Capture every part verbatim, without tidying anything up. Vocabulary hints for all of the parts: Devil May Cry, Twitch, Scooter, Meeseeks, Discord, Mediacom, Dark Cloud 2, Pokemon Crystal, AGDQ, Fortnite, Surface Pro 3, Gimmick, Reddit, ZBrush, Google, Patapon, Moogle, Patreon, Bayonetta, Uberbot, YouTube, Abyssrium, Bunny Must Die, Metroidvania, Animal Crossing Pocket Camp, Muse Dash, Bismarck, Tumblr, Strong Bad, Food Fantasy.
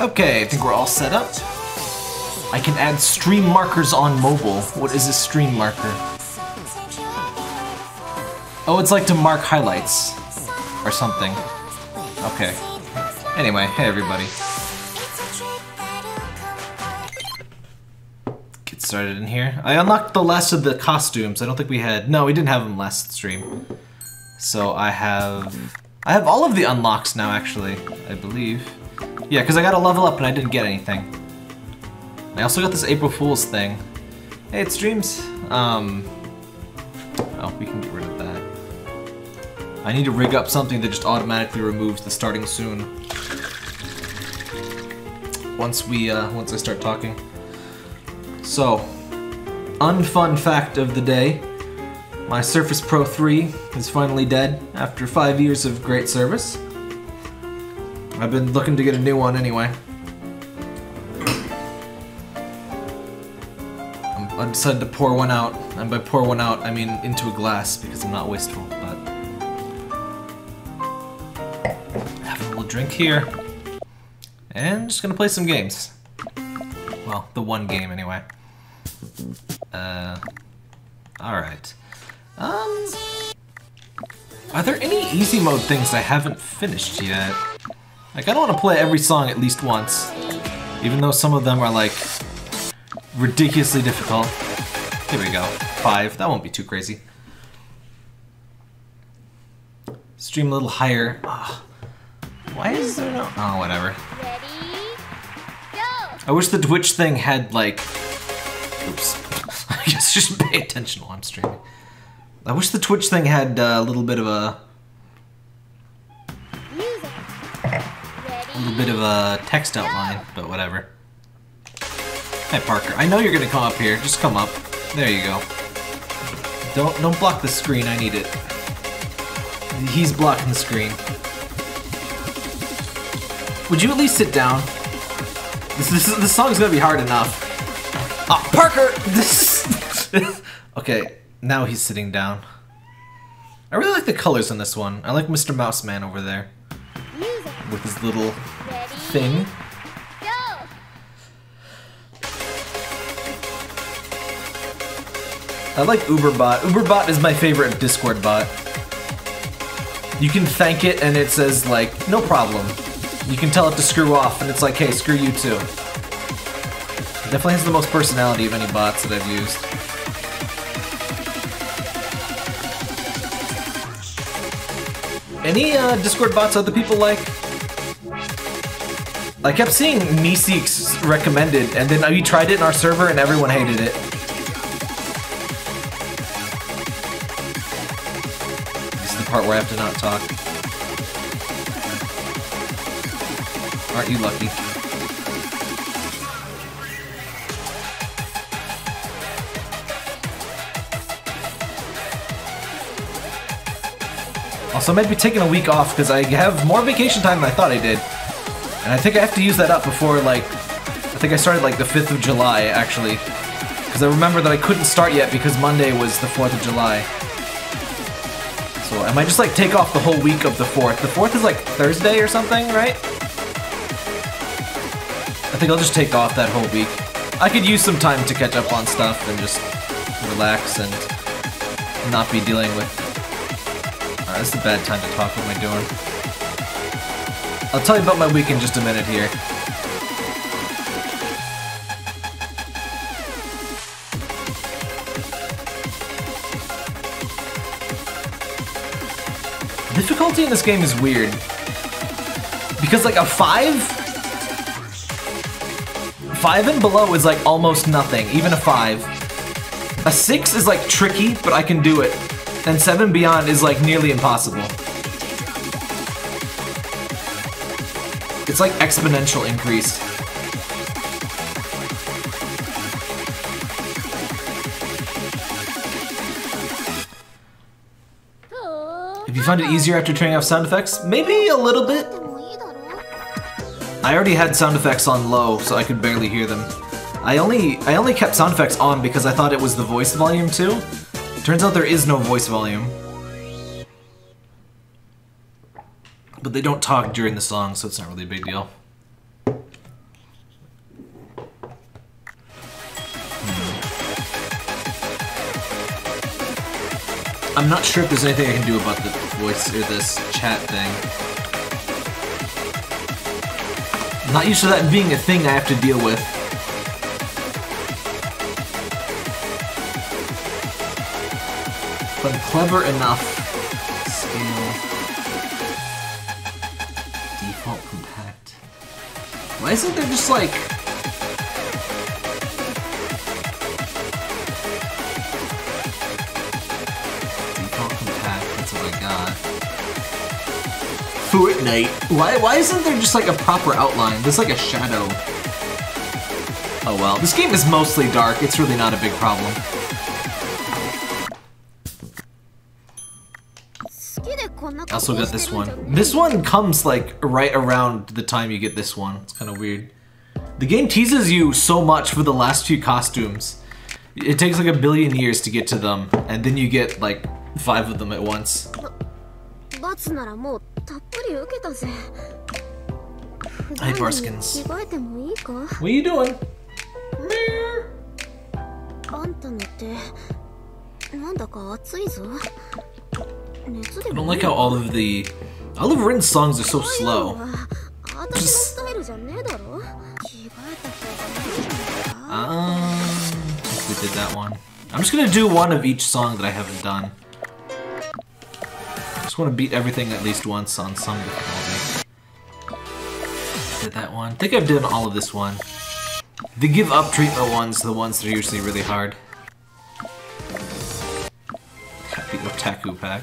Okay, I think we're all set up. I can add stream markers on mobile. What is a stream marker? Oh, it's like to mark highlights or something. Okay. Anyway, hey everybody. Get started in here. I unlocked the last of the costumes. I don't think we had... No, we didn't have them last stream. So I have... I have all of the unlocks now, actually, I believe. Yeah, because I got a level up and I didn't get anything. I also got this April Fool's thing. Hey, it streams. Um, oh, we can get rid of that. I need to rig up something that just automatically removes the starting soon. Once we, uh, once I start talking. So, unfun fact of the day. My Surface Pro three is finally dead after five years of great service. I've been looking to get a new one anyway. I decided to pour one out, and by pour one out, I mean into a glass, because I'm not wasteful, but... Have a little drink here. And just gonna play some games. Well, the one game, anyway. Uh... Alright. Um... Are there any easy mode things I haven't finished yet? Like, I don't want to play every song at least once. Even though some of them are, like... ridiculously difficult. Here we go. Five. That won't be too crazy. Stream a little higher. Ugh. Why is there no... Oh, whatever. Ready, go. I wish the Twitch thing had, like... Oops. I guess just pay attention while I'm streaming. I wish the Twitch thing had uh, a little bit of a... Music. A little bit of a text outline, but whatever. Hey Parker, I know you're gonna come up here. Just come up. There you go. Don't don't block the screen. I need it. He's blocking the screen. Would you at least sit down? This this, this song's gonna be hard enough. Ah, oh, Parker. This. Okay, now he's sitting down. I really like the colors on this one. I like Mister Mouseman over there with his little thing. I like Uberbot. Uberbot is my favorite Discord bot. You can thank it and it says, like, no problem. You can tell it to screw off and it's like, hey, screw you too. It definitely has the most personality of any bots that I've used. Any uh, Discord bots other people like? I kept seeing Meeseeks recommended and then we tried it in our server and everyone hated it. Part where I have to not talk. Aren't you lucky? Also, I might be taking a week off because I have more vacation time than I thought I did. And I think I have to use that up before, like... I think I started, like, the fifth of July, actually. Because I remember that I couldn't start yet because Monday was the fourth of July. I might just, like, take off the whole week of the fourth. The fourth is, like, Thursday or something, right? I think I'll just take off that whole week. I could use some time to catch up on stuff and just relax and not be dealing with... Uh, this is a bad time to talk. What am I doing? I'll tell you about my week in just a minute here. Difficulty in this game is weird. Because, like, a five? Five and below is, like, almost nothing. Even a five. A six is, like, tricky, but I can do it. And seven beyond is, like, nearly impossible. It's, like, exponential increase. You find it easier after turning off sound effects? Maybe a little bit. I already had sound effects on low, so I could barely hear them. I only I only kept sound effects on because I thought it was the voice volume too. Turns out there is no voice volume. But they don't talk during the song, so it's not really a big deal. I'm not sure if there's anything I can do about the voice or this chat thing. I'm not used to that being a thing I have to deal with. But clever enough. Scale. Default compact. Why isn't there just like... Fortnite. Why, why isn't there just like a proper outline? There's like a shadow. Oh well. This game is mostly dark. It's really not a big problem. I also got this one. This one comes like right around the time you get this one. It's kind of weird. The game teases you so much for the last few costumes. It takes like a billion years to get to them. And then you get like five of them at once. Hey, Barskins. What are you doing? I don't like how all of the... all of Rin's songs are so slow. Just... Um, I think we did that one. I'm just gonna do one of each song that I haven't done. I just want to beat everything at least once on some difficulty. Did that one. I think I've done all of this one. The give up treatment ones, the ones that are usually really hard. Happy Otaku Pack.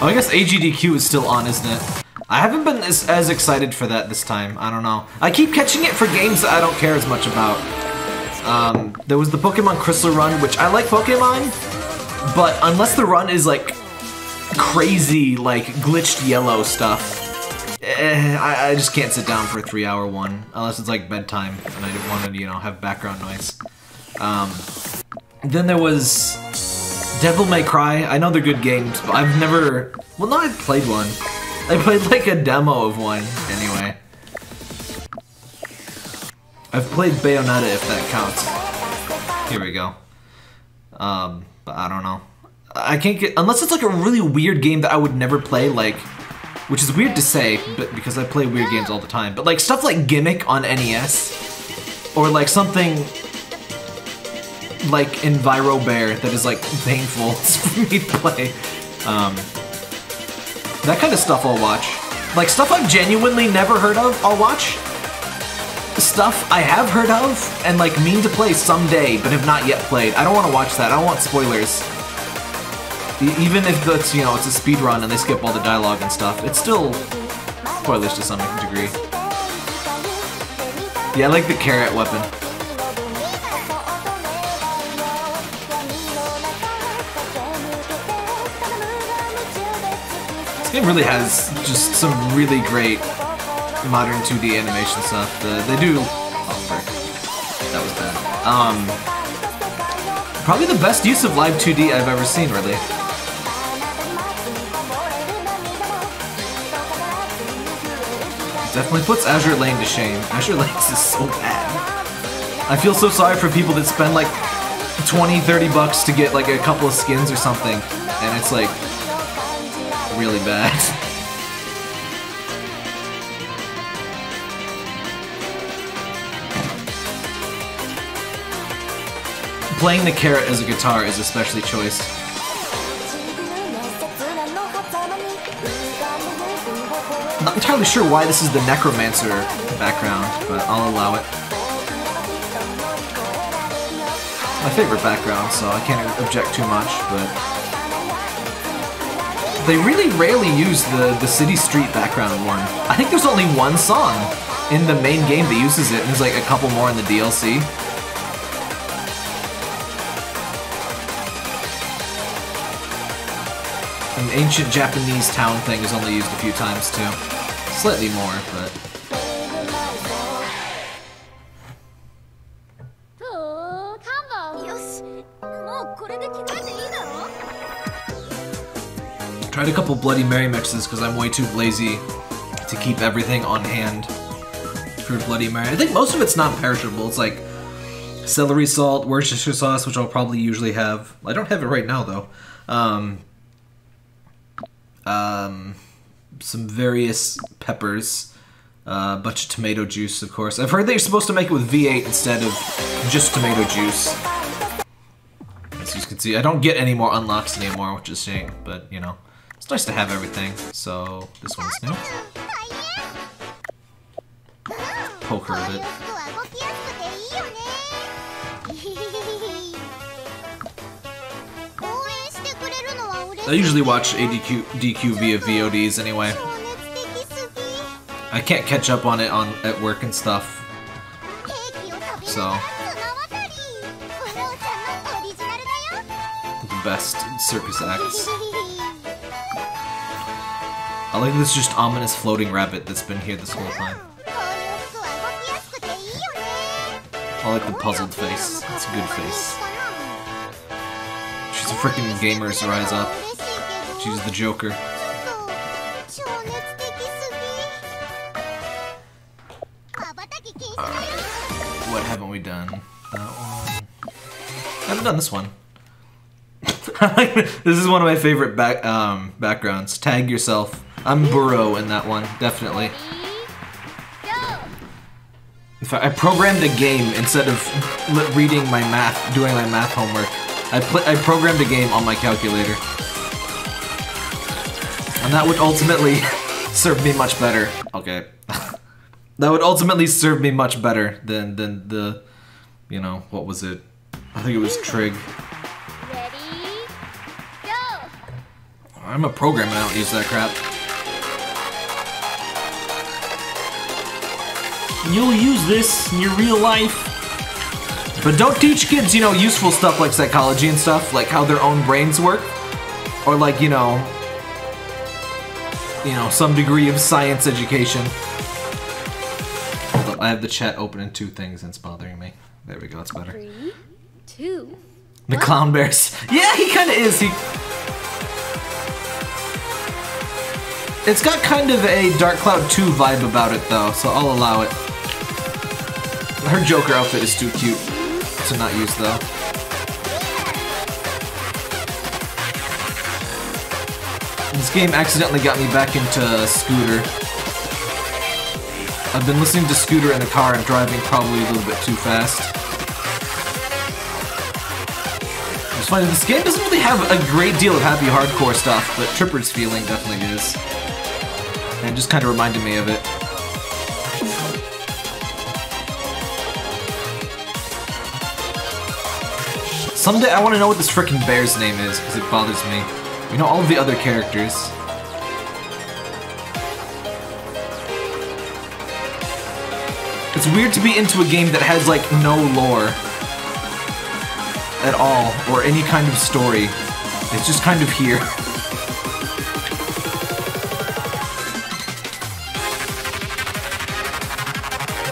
Oh, I guess A G D Q is still on, isn't it? I haven't been as, as excited for that this time. I don't know. I keep catching it for games that I don't care as much about. Um, there was the Pokemon Crystal run, which I like Pokemon. But unless the run is like crazy, like glitched yellow stuff, eh, I, I just can't sit down for a three-hour one unless it's like bedtime and I didn't want to, you know, have background noise. Um, then there was Devil May Cry. I know they're good games, but I've never. Well, no, I've played one. I played like a demo of one anyway. I've played Bayonetta if that counts. Here we go. Um. But I don't know. I can't get... unless it's like a really weird game that I would never play, like... which is weird to say, but because I play weird games all the time. But like stuff like Gimmick on N E S. Or like something... like Enviro Bear that is like painful for me to play. Um, that kind of stuff I'll watch. Like stuff I've genuinely never heard of, I'll watch. Stuff I have heard of and like mean to play someday but have not yet played. I don't want to watch that. I don't want spoilers. E even if that's, you know, it's a speed run and they skip all the dialogue and stuff, it's still spoilers to some degree. Yeah, I like the carrot weapon. This game really has just some really great modern two D animation stuff. The, they do... oh, frick. That was bad. Um, probably the best use of live two D I've ever seen, really. Definitely puts Azure Lane to shame. Azure Lane is so bad. I feel so sorry for people that spend like twenty, thirty bucks to get like a couple of skins or something, and it's like... really bad. Playing the carrot as a guitar is especially choice. I'm not entirely sure why this is the necromancer background, but I'll allow it. My favorite background, so I can't object too much, but... they really rarely use the, the city street background one. I think there's only one song in the main game that uses it, and there's like a couple more in the D L C. An ancient Japanese town thing is only used a few times too. Slightly more, but... tried a couple Bloody Mary mixes because I'm way too lazy to keep everything on hand for Bloody Mary. I think most of it's not perishable. It's like celery salt, Worcestershire sauce, which I'll probably usually have. I don't have it right now, though. Um, um, some various peppers, uh, a bunch of tomato juice, of course. I've heard they're supposed to make it with V eight instead of just tomato juice. As you can see, I don't get any more unlocks anymore, which is shame, but, you know, it's nice to have everything. So, this one's new. Poke her a bit. I usually watch A G D Q via V O Ds anyway. I can't catch up on it on at work and stuff. So... the best circus acts. I like this just ominous floating rabbit that's been here this whole time. I like the puzzled face. It's a good face. She's a freaking gamer, so rise up. She's the Joker. Alright. What haven't we done? That one. I haven't done this one. This is one of my favorite back um, backgrounds. Tag yourself. I'm Burrow in that one, definitely. In fact, I programmed a game instead of reading my math, doing my math homework. I, pl I programmed a game on my calculator. And that would ultimately serve me much better. Okay. That would ultimately serve me much better than, than the, you know, what was it? I think it was Trig. Ready, go! I'm a programmer, I don't use that crap. You'll use this in your real life. But don't teach kids, you know, useful stuff like psychology and stuff, like how their own brains work, or like, you know, you know, some degree of science education. Hold up, I have the chat open in two things and it's bothering me. There we go, it's better. Three, two, the clown bears. Yeah, he kind of is. He. It's got kind of a Dark Cloud two vibe about it though, so I'll allow it. Her Joker outfit is too cute to not use, though. This game accidentally got me back into Scooter. I've been listening to Scooter in the car and driving probably a little bit too fast. It's funny, this game doesn't really have a great deal of happy hardcore stuff, but Tripper's Feeling definitely is. And it just kind of reminded me of it. Someday I want to know what this frickin' bear's name is, because it bothers me. We know all of the other characters. It's weird to be into a game that has, like, no lore at all, or any kind of story. It's just kind of here.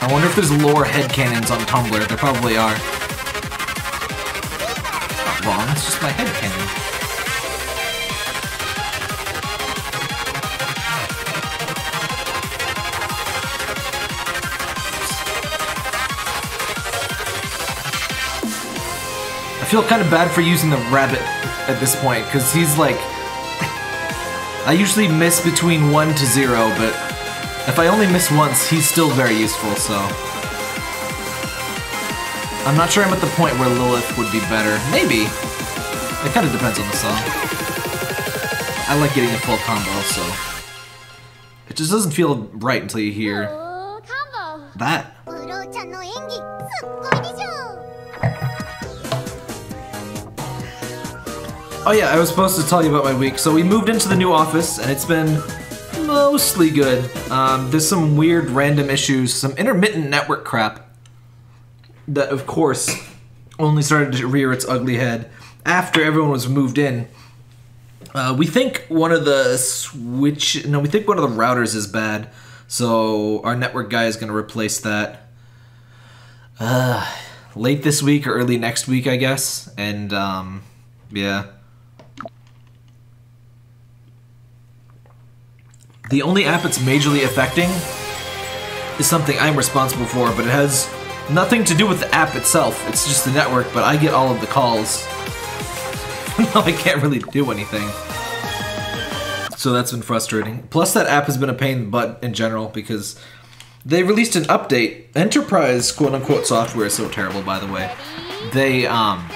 I wonder if there's lore headcanons on Tumblr. There probably are. Wrong, it's just my head cannon. I feel kind of bad for using the rabbit at this point, because he's like... I usually miss between one to zero, but if I only miss once, he's still very useful, so... I'm not sure I'm at the point where Lilith would be better. Maybe. It kind of depends on the song. I like getting a full combo, so... it just doesn't feel right until you hear... that. Oh yeah, I was supposed to tell you about my week. So we moved into the new office, and it's been... mostly good. Um, there's some weird random issues, some intermittent network crap. That, of course, only started to rear its ugly head after everyone was moved in. Uh, we think one of the switch... No, we think one of the routers is bad, so our network guy is going to replace that uh, late this week or early next week, I guess. And, um, yeah. The only app it's majorly affecting is something I'm responsible for, but it has... Nothing to do with the app itself, it's just the network, but I get all of the calls. No, I can't really do anything. So that's been frustrating. Plus that app has been a pain in the butt in general because they released an update. Enterprise quote-unquote software is so terrible, by the way. They, um...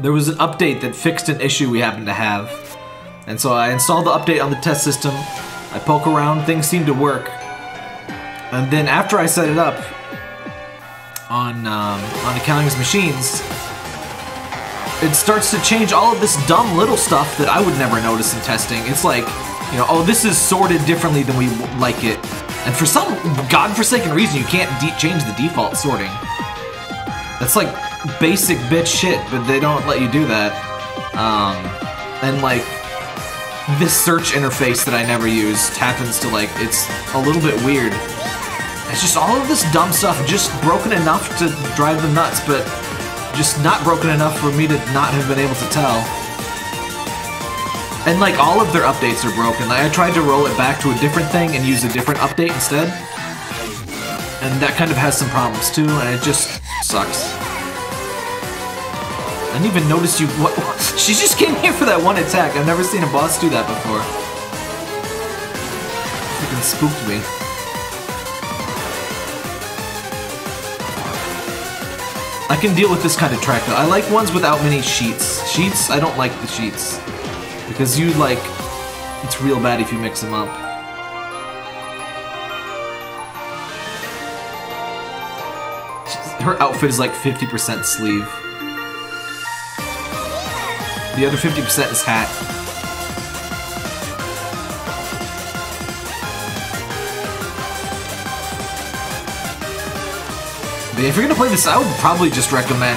there was an update that fixed an issue we happened to have. And so I installed the update on the test system. I poke around, things seem to work. And then after I set it up on, um, on Accounting's machines, it starts to change all of this dumb little stuff that I would never notice in testing. It's like, you know, oh, this is sorted differently than we like it. And for some godforsaken reason, you can't de change the default sorting. That's like basic bitch shit, but they don't let you do that. Um, and like, this search interface that I never used happens to like, it's a little bit weird. It's just all of this dumb stuff just broken enough to drive them nuts, but just not broken enough for me to not have been able to tell. And like, all of their updates are broken. Like, I tried to roll it back to a different thing and use a different update instead. And that kind of has some problems too, and it just sucks. I didn't even notice you- what? She just came here for that one attack. I've never seen a boss do that before. Freaking spooked me. I can deal with this kind of track though. I like ones without many sheets. Sheets? I don't like the sheets. Because you like... it's real bad if you mix them up. Her outfit is like fifty percent sleeve. The other fifty percent is hat. If you're gonna play this, I would probably just recommend,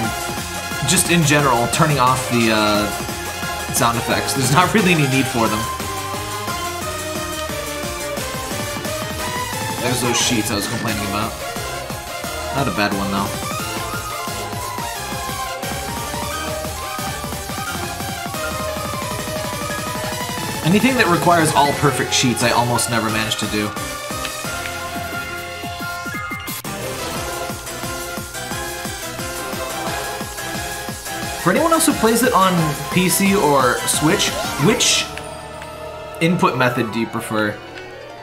just in general, turning off the uh, sound effects. There's not really any need for them. There's those sheets I was complaining about. Not a bad one, though. Anything that requires all perfect sheets, I almost never manage to do. For anyone else who plays it on P C or Switch, which input method do you prefer?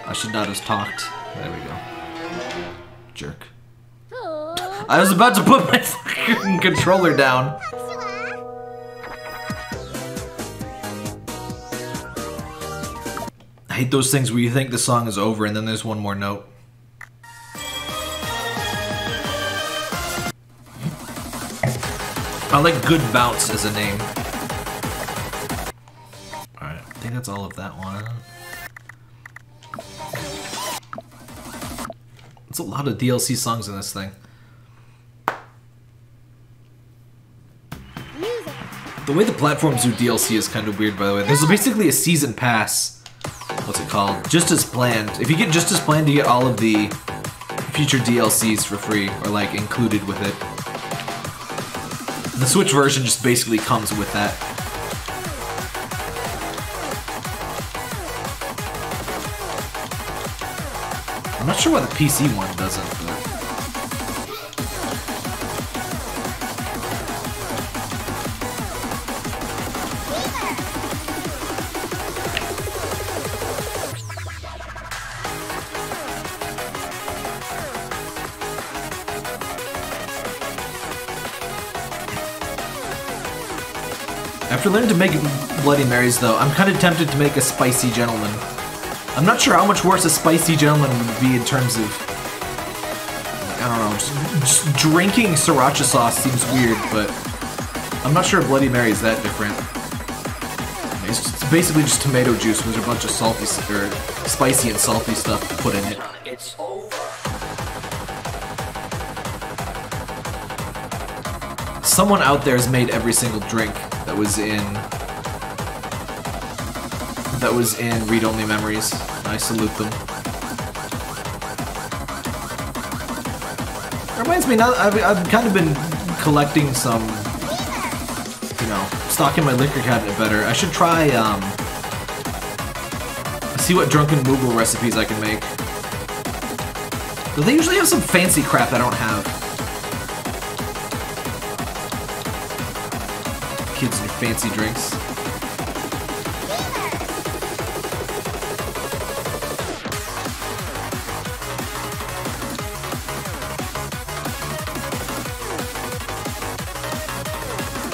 I should not have talked. There we go. Jerk. I was about to put my fucking controller down. I hate those things where you think the song is over and then there's one more note. I like Good Bounce as a name. Alright, I think that's all of that one. That's a lot of D L C songs in this thing. Music. The way the platforms do D L C is kind of weird, by the way. There's basically a season pass. What's it called? Just As Planned. If you get Just As Planned, you get all of the future D L Cs for free, or like included with it. The Switch version just basically comes with that. I'm not sure why the P C one doesn't, but after learning to make Bloody Marys, though, I'm kind of tempted to make a spicy gentleman. I'm not sure how much worse a spicy gentleman would be in terms of... I don't know, just, just drinking sriracha sauce seems weird, but... I'm not sure a Bloody Mary is that different. It's, just, it's basically just tomato juice with a bunch of salty, or spicy and salty stuff to put in it. It's over. Someone out there has made every single drink that was in that was in read-only memories. I salute them. It reminds me now. I've, I've kind of been collecting some, you know, stocking my liquor cabinet better. I should try um, see what drunken Moogle recipes I can make. But they usually have some fancy crap I don't have. Kids and fancy drinks.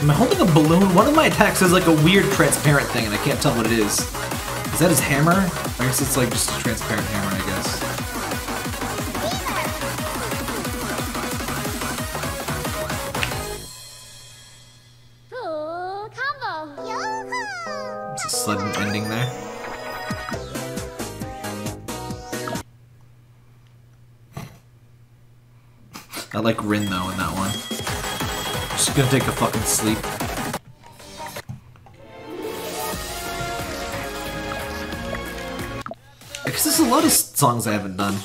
Am I holding a balloon? One of my attacks has like a weird transparent thing and I can't tell what it is. Is that his hammer? I guess it's like just a transparent hammer, I guess. I like Rin, though, in that one. Just gonna take a fucking sleep. I guess there's a lot of songs I haven't done.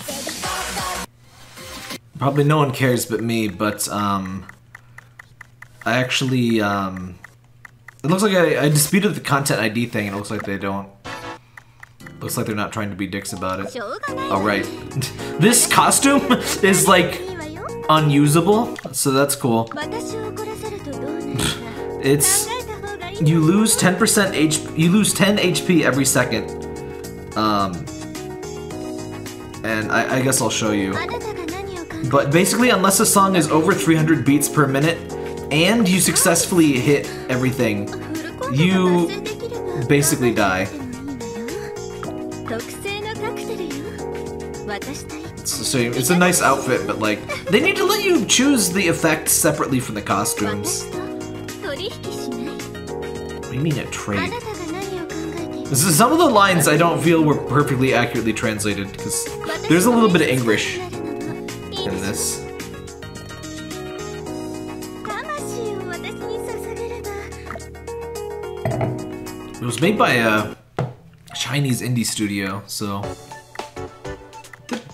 Probably no one cares but me, but, um... I actually, um... It looks like I, I disputed the content I D thing, and it looks like they don't. Looks like they're not trying to be dicks about it. Alright. This costume is, like... unusable, so that's cool. It's you lose ten percent H P, you lose ten H P every second. Um, and I, I guess I'll show you. But basically, unless a song is over three hundred beats per minute and you successfully hit everything, you basically die. So it's a nice outfit, but like, they need to let you choose the effects separately from the costumes. What do you mean a trade? This is some of the lines I don't feel were perfectly accurately translated, because there's a little bit of English in this. It was made by a Chinese indie studio, so...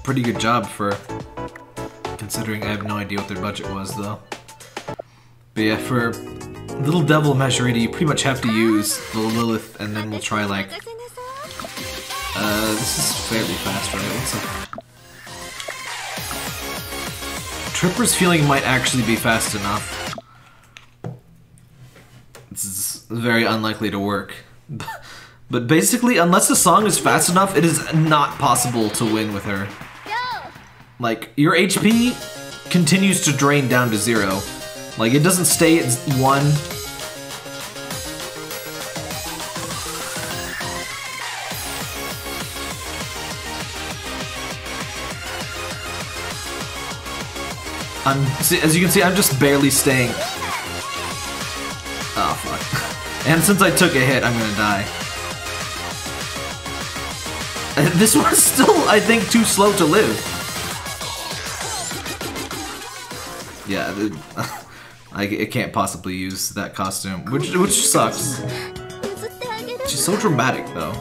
pretty good job for considering. I have no idea what their budget was though. But yeah, for Little Devil Measure eighty, you pretty much have to use the Lilith, and then we'll try like. Uh, this is fairly fast, right? What's up? Tripper's Feeling might actually be fast enough. This is very unlikely to work. But basically, unless the song is fast enough, it is not possible to win with her. Like, your H P continues to drain down to zero. Like, it doesn't stay at one. I'm, as you can see, I'm just barely staying. Oh, fuck. And since I took a hit, I'm gonna die. This one's still, I think, too slow to live. Yeah, it, I, it can't possibly use that costume, which which sucks. She's so dramatic, though.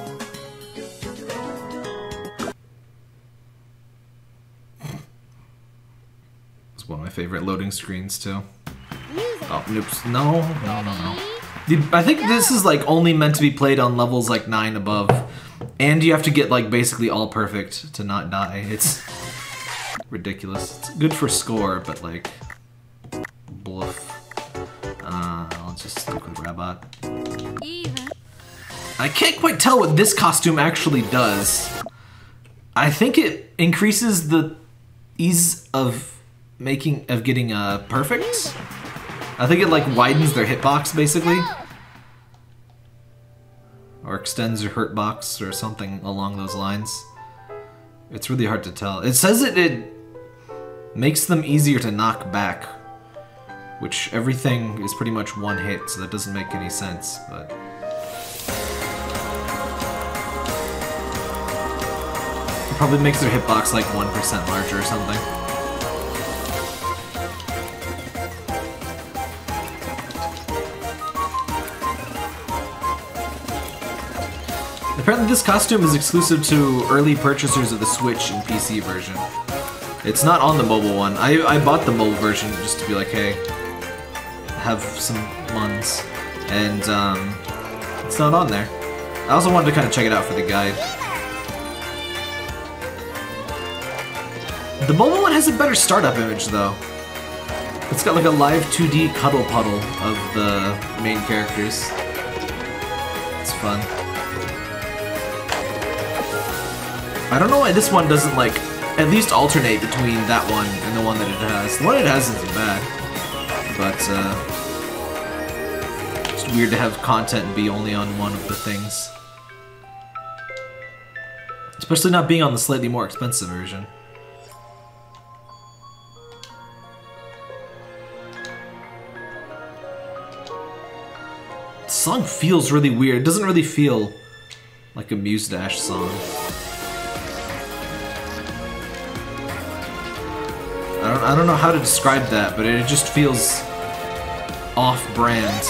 It's one of my favorite loading screens, too. Oh, noops. No, no, no, no. Dude, I think this is, like, only meant to be played on levels, like, nine above. And you have to get, like, basically all perfect to not die. It's ridiculous. It's good for score, but, like... Uh, I'll just stick with Rabot. I can't quite tell what this costume actually does. I think it increases the ease of making of getting uh, perfect. I think it like widens their hitbox basically, or extends your hurtbox or something along those lines. It's really hard to tell. It says it it makes them easier to knock back. Which, everything is pretty much one hit, so that doesn't make any sense, but... It probably makes their hitbox like one percent larger or something. Apparently this costume is exclusive to early purchasers of the Switch and P C version. It's not on the mobile one. I, I bought the mobile version just to be like, hey... have some ones, and um, it's not on there. I also wanted to kind of check it out for the guide. The mobile one has a better startup image, though. It's got like a live two D cuddle puddle of the main characters. It's fun. I don't know why this one doesn't, like, at least alternate between that one and the one that it has. The one it has isn't bad, but uh, it's weird to have content be only on one of the things. Especially not being on the slightly more expensive version. The song feels really weird. It doesn't really feel like a Muse Dash song. I don't, I don't know how to describe that, but it just feels off-brand.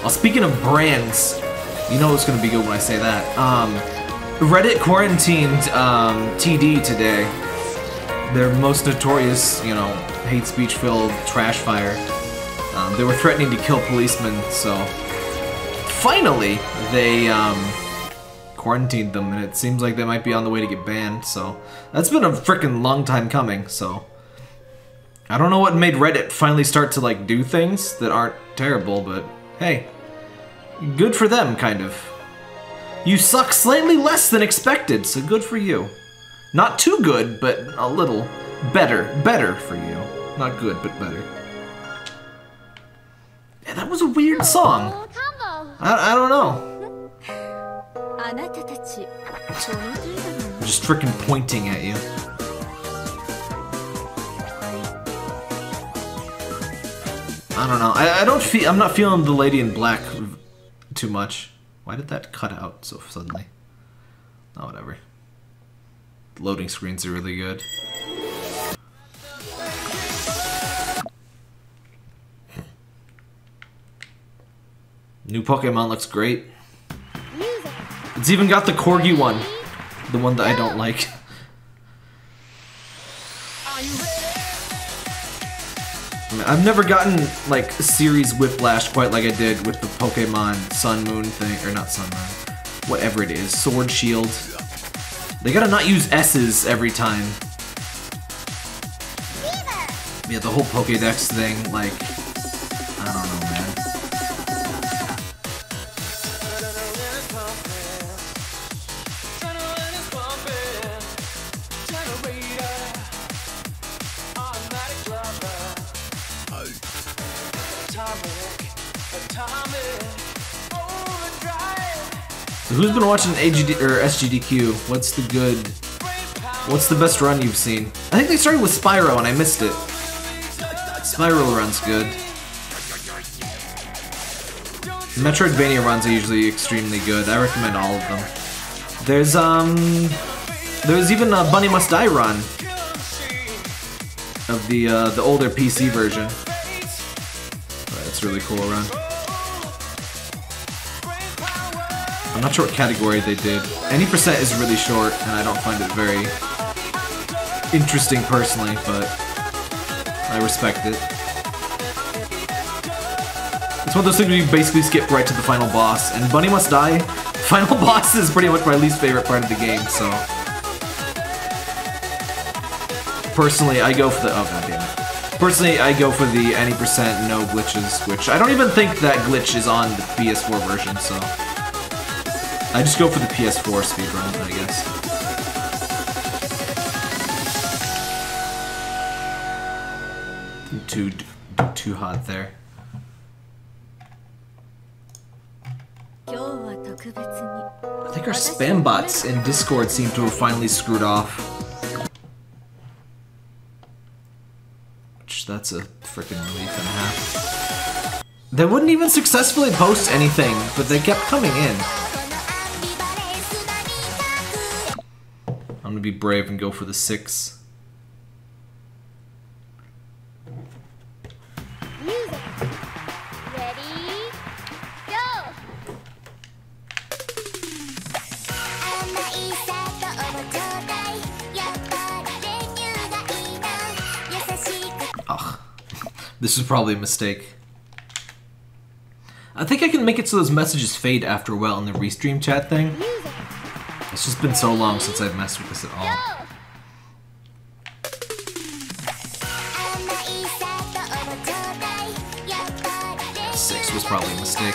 Well, speaking of brands, you know it's gonna be good when I say that. Um, Reddit quarantined um, T D today. Their most notorious, you know, hate speech-filled trash fire. Um, they were threatening to kill policemen, so finally they um, quarantined them, and it seems like they might be on the way to get banned. So that's been a frickin' long time coming. So I don't know what made Reddit finally start to like do things that aren't terrible, but hey. Good for them, kind of. You suck slightly less than expected, so good for you. Not too good, but a little better. Better for you. Not good, but better. Yeah, that was a weird song. I, I don't know. I'm just frickin' pointing at you. I don't know. I, I don't feel. I'm not feeling the Lady in Black too much. Why did that cut out so suddenly? Oh, whatever. The loading screens are really good. New Pokemon looks great. It's even got the Corgi one. The one that I don't like. I've never gotten, like, series whiplash quite like I did with the Pokemon Sun Moon thing, or not Sun Moon, whatever it is, Sword Shield. They gotta not use S's every time. Yeah, the whole Pokédex thing, like, I don't know, who's been watching A G D or S G D Q? What's the good? What's the best run you've seen? I think they started with Spyro and I missed it. Spyro runs good. Metroidvania runs are usually extremely good. I recommend all of them. There's um, there's even a Bunny Must Die run of the uh, the older P C version. But it's a really cool run. I'm not sure what category they did. Any percent is really short, and I don't find it very interesting personally, but I respect it. It's one of those things where you basically skip right to the final boss, and Bunny Must Die, final boss is pretty much my least favorite part of the game, so... Personally, I go for the- oh goddammit. Personally, I go for the any percent, no glitches, which I don't even think that glitch is on the P S four version, so... I just go for the P S four speedrun, I guess. Too, too hot there. I think our spam bots in Discord seem to have finally screwed off. Which, that's a frickin' relief and a half. They wouldn't even successfully post anything, but they kept coming in. I'm gonna be brave and go for the six. Music. Ready, go. Ugh. This is probably a mistake. I think I can make it so those messages fade after a while in the restream chat thing. Music. It's just been so long since I've messed with this at all. Six was probably a mistake.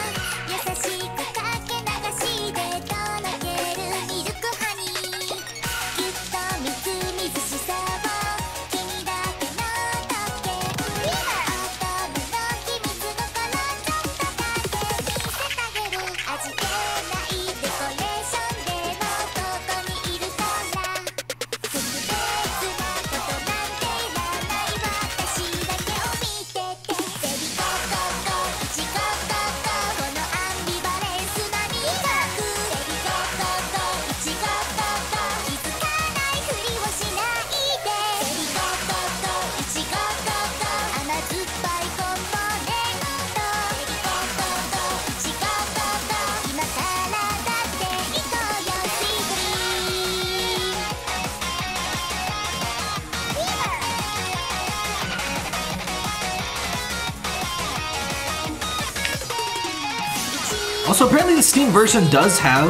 Also, apparently the Steam version does have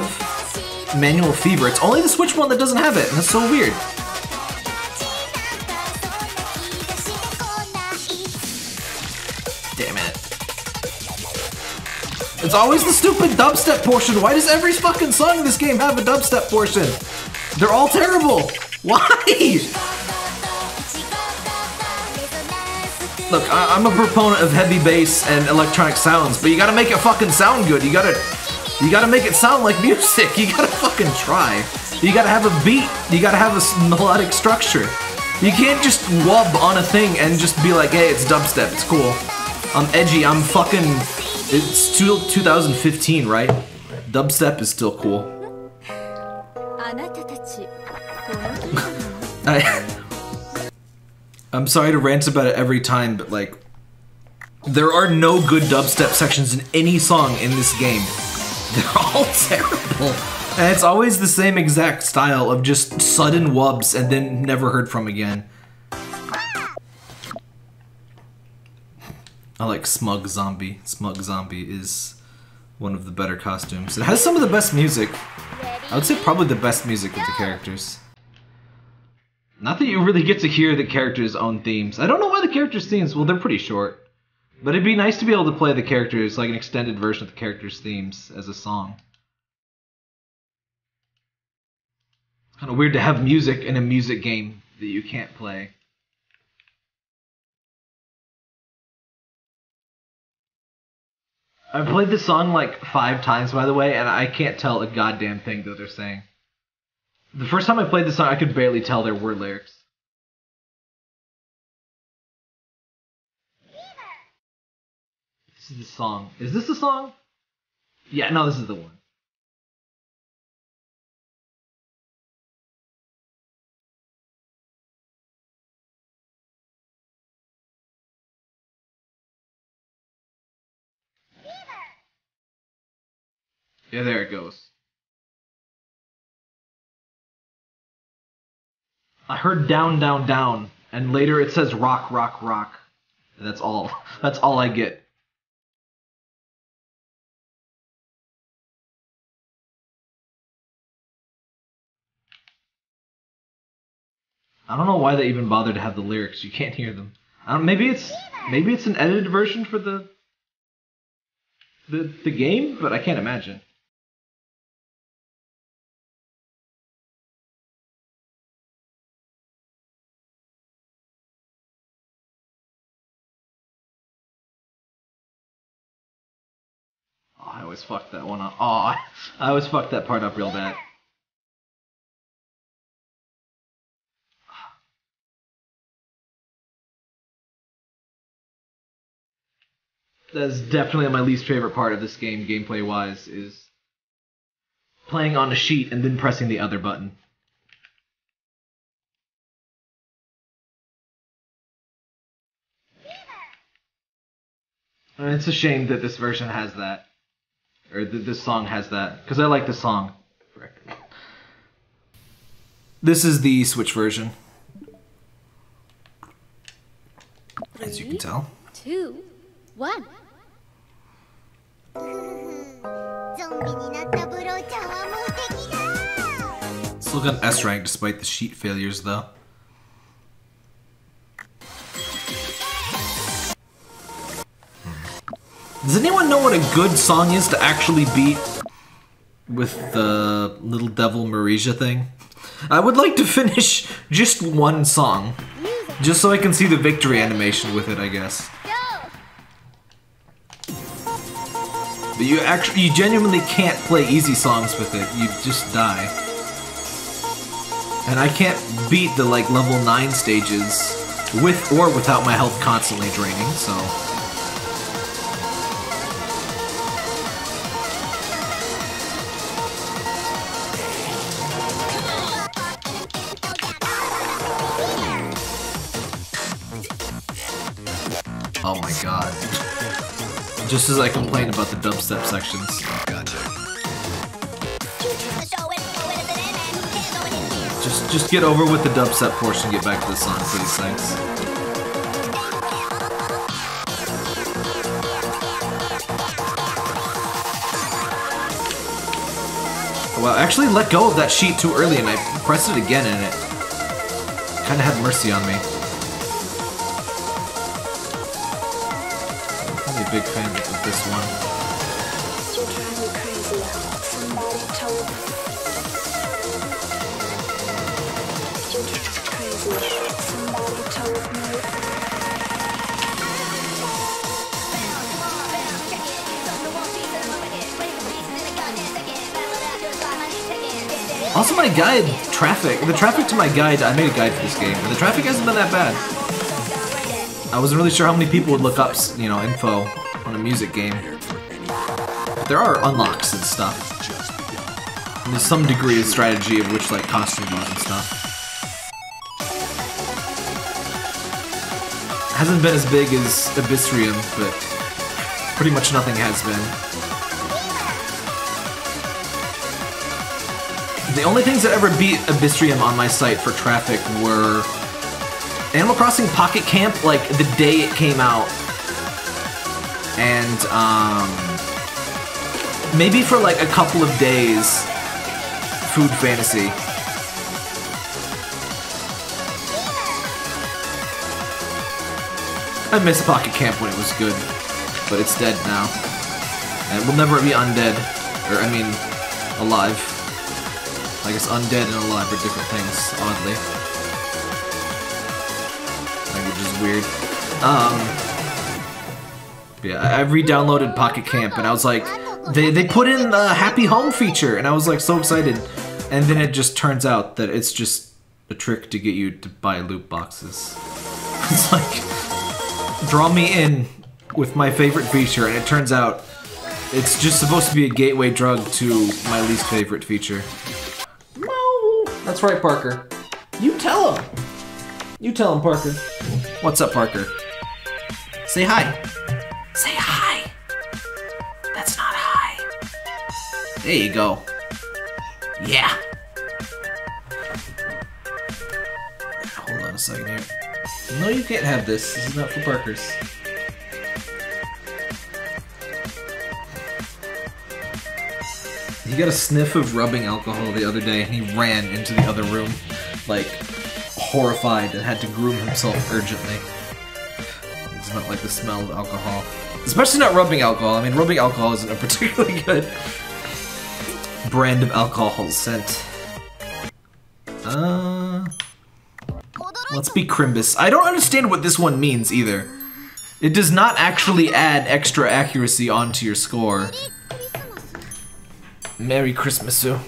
manual fever. It's only the Switch one that doesn't have it, and that's so weird. Damn it. It's always the stupid dubstep portion. Why does every fucking song in this game have a dubstep portion? They're all terrible. Why? Look, I I'm a proponent of heavy bass and electronic sounds, but you gotta make it fucking sound good. You gotta, you gotta make it sound like music. You gotta fucking try. You gotta have a beat. You gotta have a melodic structure. You can't just wub on a thing and just be like, hey, it's dubstep. It's cool. I'm edgy. I'm fucking... It's still two thousand fifteen, right? Dubstep is still cool. I... I'm sorry to rant about it every time, but like, there are no good dubstep sections in any song in this game. They're all terrible. And it's always the same exact style of just sudden wubs and then never heard from again. I like Smug Zombie. Smug Zombie is one of the better costumes. It has some of the best music. I would say probably the best music of the characters. Not that you really get to hear the characters' own themes. I don't know why the characters' themes, well, they're pretty short. But it'd be nice to be able to play the characters, like an extended version of the characters' themes as a song. It's kind of weird to have music in a music game that you can't play. I've played this song like five times, by the way, and I can't tell a goddamn thing that they're saying. The first time I played this song, I could barely tell there were lyrics. This is the song. Is this the song? Yeah, no, this is the one. Yeah, there it goes. I heard down, down, down, and later it says rock, rock, rock. And that's all. That's all I get. I don't know why they even bothered to have the lyrics. You can't hear them. I don't, maybe it's maybe it's an edited version for the the the game, but I can't imagine. I always fucked that one up. Aw, I always fucked that part up real bad. That is definitely my least favorite part of this game, gameplay-wise, is playing on a sheet and then pressing the other button. And it's a shame that this version has that. Or th this song has that, because I like the song. This is the Switch version, Three, as you can tell. Two, one. still got an S rank despite the sheet failures, though. Does anyone know what a good song is to actually beat with the Little Devil Marija thing? I would like to finish just one song, just so I can see the victory animation with it, I guess. But you actually, you genuinely can't play easy songs with it, you just die. And I can't beat the, like, level nine stages with or without my health constantly draining, so... Oh my god. Just as I complain about the dubstep sections. Gotcha. Just just get over with the dubstep portion and get back to the song, please, thanks. Well, I actually let go of that sheet too early and I pressed it again and it kinda had mercy on me. Big fan of this one. You drive me crazy. Somebody told me. You drive me crazy. Somebody told me. Also, my guide traffic. The traffic to my guide. I made a guide for this game, and the traffic hasn't been that bad. I wasn't really sure how many people would look up, you know, info on a music game. But there are unlocks and stuff. And there's some degree of strategy of which, like, costume mods and stuff. Hasn't been as big as Abyssrium, but pretty much nothing has been. The only things that ever beat Abyssrium on my site for traffic were Animal Crossing Pocket Camp, like, the day it came out. And, um... maybe for, like, a couple of days, Food Fantasy. I miss Pocket Camp when it was good. But it's dead now. And it will never be undead. Or, I mean, alive. I guess undead and alive are different things, oddly. Which is weird. Um, yeah, I, I re-downloaded Pocket Camp, and I was like, they, they put in the Happy Home feature, and I was like so excited. And then it just turns out that it's just a trick to get you to buy loot boxes. It's like, draw me in with my favorite feature, and it turns out it's just supposed to be a gateway drug to my least favorite feature. No! That's right, Parker. You tell him! You tell him, Parker. What's up, Parker? Say hi. Say hi. That's not hi. There you go. Yeah. Hold on a second here. No, you can't have this. This is not for Parker's. He got a sniff of rubbing alcohol the other day, and he ran into the other room, like, horrified and had to groom himself urgently. He does not like the smell of alcohol. Especially not rubbing alcohol. I mean, rubbing alcohol isn't a particularly good brand of alcohol scent. Uh, let's be Crimbus. I don't understand what this one means either. It does not actually add extra accuracy onto your score. Merry Christmasu.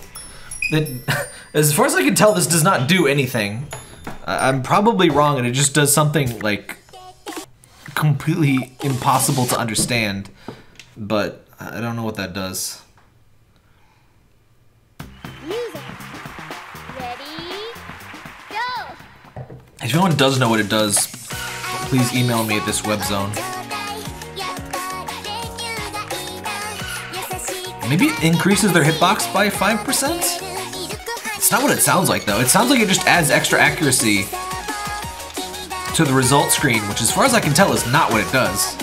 As far as I can tell, this does not do anything. I'm probably wrong, and it just does something, like, completely impossible to understand, but I don't know what that does. Music. Ready, go. If anyone does know what it does, please email me at this web zone. Maybe it increases their hitbox by five percent? It's not what it sounds like, though. It sounds like it just adds extra accuracy to the result screen, which, as far as I can tell, is not what it does.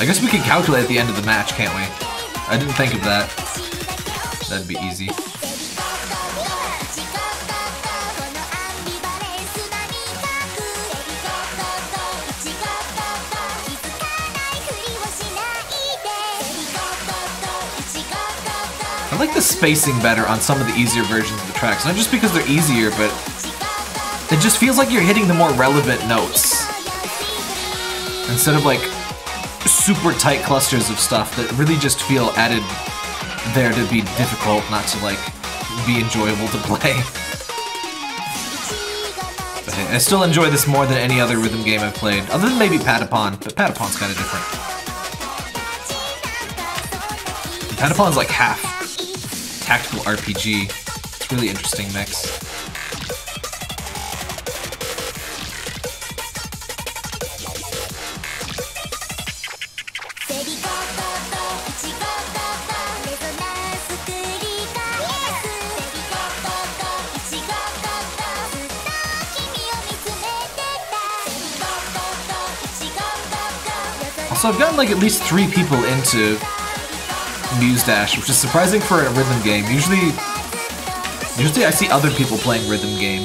I guess we can calculate at the end of the match, can't we? I didn't think of that. That'd be easy. I like the spacing better on some of the easier versions of the tracks. Not just because they're easier, but it just feels like you're hitting the more relevant notes. Instead of like super tight clusters of stuff that really just feel added there to be difficult, not to like be enjoyable to play. But I still enjoy this more than any other rhythm game I've played, other than maybe Patapon, but Patapon's kind of different. Patapon's like half tactical R P G. It's a really interesting mix. So I've gotten like at least three people into Muse Dash, which is surprising for a rhythm game. Usually, usually I see other people playing rhythm game.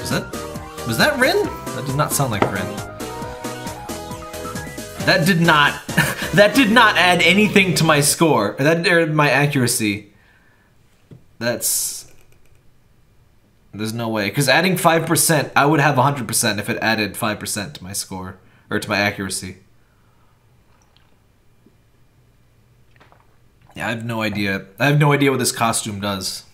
Was that was that Rin? That did not sound like Rin. That did not. That did not add anything to my score. That or my accuracy. That's. There's no way, because adding five percent, I would have one hundred percent if it added five percent to my score, or to my accuracy. Yeah, I have no idea. I have no idea what this costume does.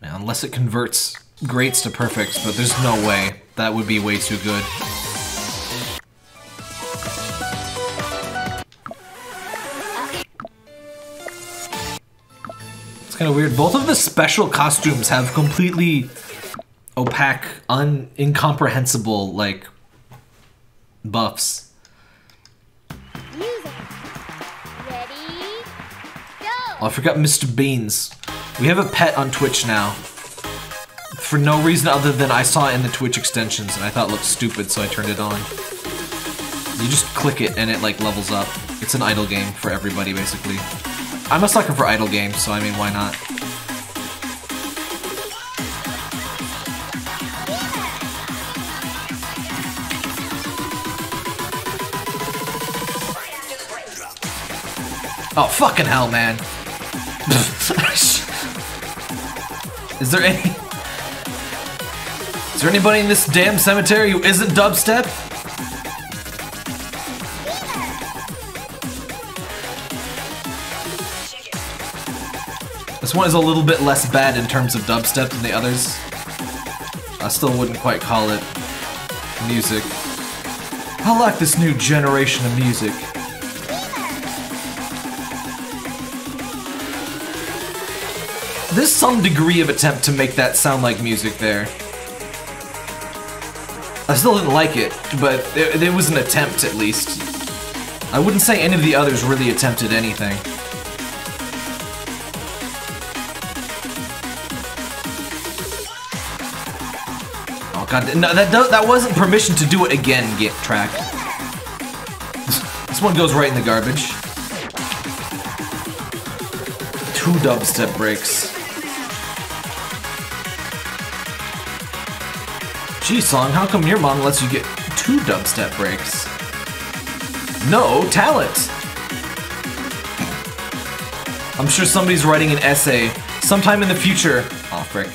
Yeah, unless it converts greats to perfects, but there's no way. That would be way too good. Kind of weird. Both of the special costumes have completely opaque, un incomprehensible like buffs. Music. Ready, go. Oh, I forgot Mister Beans. We have a pet on Twitch now. For no reason other than I saw it in the Twitch extensions and I thought it looked stupid, so I turned it on. You just click it and it like levels up. It's an idle game for everybody basically. I'm a sucker for idle games, so I mean, why not? Oh, fucking hell, man. Is there any... Is there anybody in this damn cemetery who isn't dubstep? This one is a little bit less bad in terms of dubstep than the others. I still wouldn't quite call it music. I like this new generation of music. There's some degree of attempt to make that sound like music there. I still didn't like it, but it, it was an attempt at least. I wouldn't say any of the others really attempted anything. God, no, that does, that wasn't permission to do it again, Git Track. This one goes right in the garbage. Two dubstep breaks. Gee, Song, how come your mom lets you get two dubstep breaks? No talent! I'm sure somebody's writing an essay sometime in the future. Aw, frick.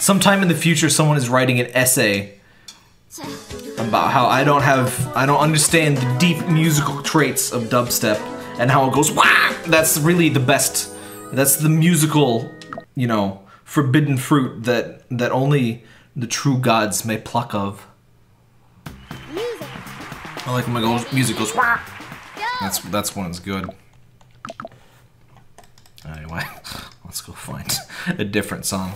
Sometime in the future, someone is writing an essay about how I don't have, I don't understand the deep musical traits of dubstep and how it goes wah! That's really the best, that's the musical, you know, forbidden fruit that, that only the true gods may pluck of. I like when my music goes wah! That's, that's when it's good. Anyway, let's go find a different song.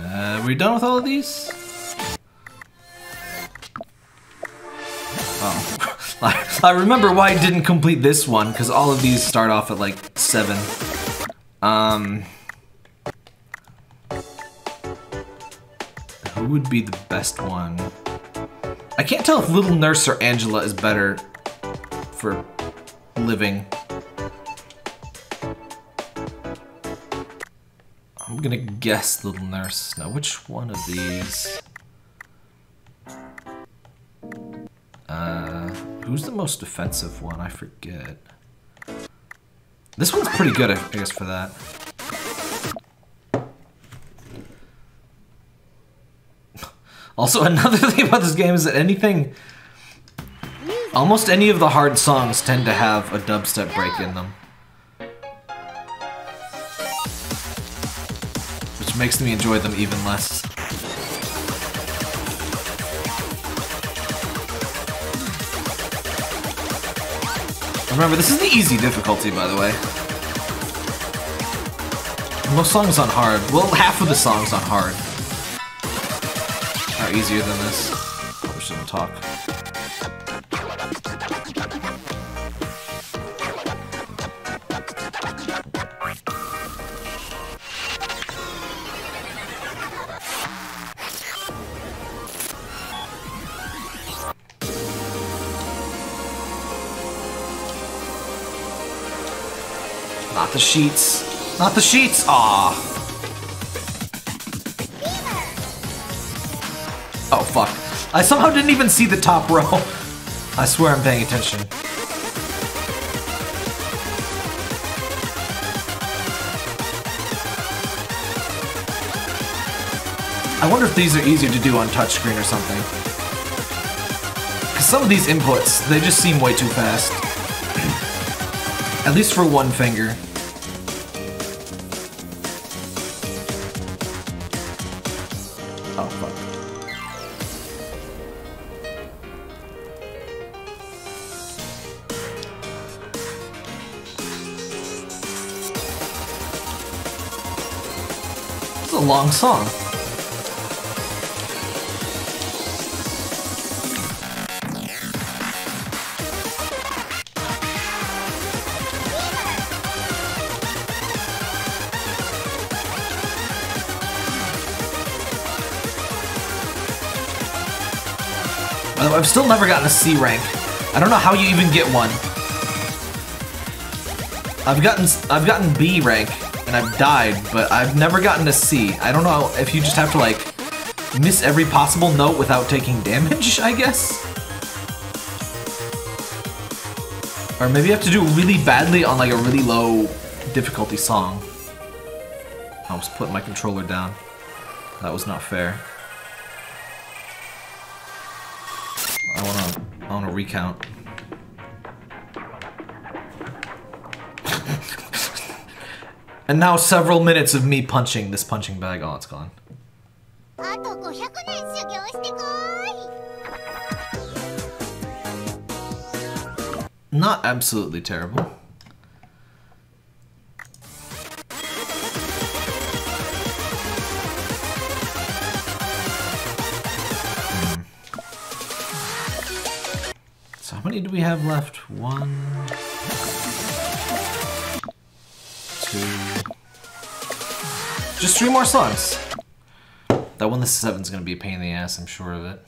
Uh, are we done with all of these? Oh. I remember why I didn't complete this one, because all of these start off at like seven. Um... Who would be the best one? I can't tell if Little Nurse or Angela is better for living. I'm gonna guess Little Nurse. Now, which one of these? Uh, who's the most defensive one? I forget. This one's pretty good, I guess, for that. Also, another thing about this game is that anything... almost any of the hard songs tend to have a dubstep break in them. Which makes me enjoy them even less. Remember, this is the easy difficulty, by the way. Most songs on hard. Well, half of the songs on hard are easier than this. I wish I didn't talk. Not the sheets. Not the sheets! Aw. Oh, fuck. I somehow didn't even see the top row. I swear I'm paying attention. I wonder if these are easier to do on touchscreen or something. Because some of these inputs, they just seem way too fast. At least for one finger. Long song. Although I've still never gotten a C rank. I don't know how you even get one. I've gotten I've gotten B rank. And I've died, but I've never gotten a C. I don't know if you just have to, like, miss every possible note without taking damage, I guess? Or maybe you have to do really badly on, like, a really low difficulty song. I almost put my controller down. That was not fair. I wanna, I wanna recount. And now several minutes of me punching this punching bag. Oh, it's gone. Not absolutely terrible. Hmm. So how many do we have left? One... two... Just three more songs. That one, the seven's gonna be a pain in the ass, I'm sure of it.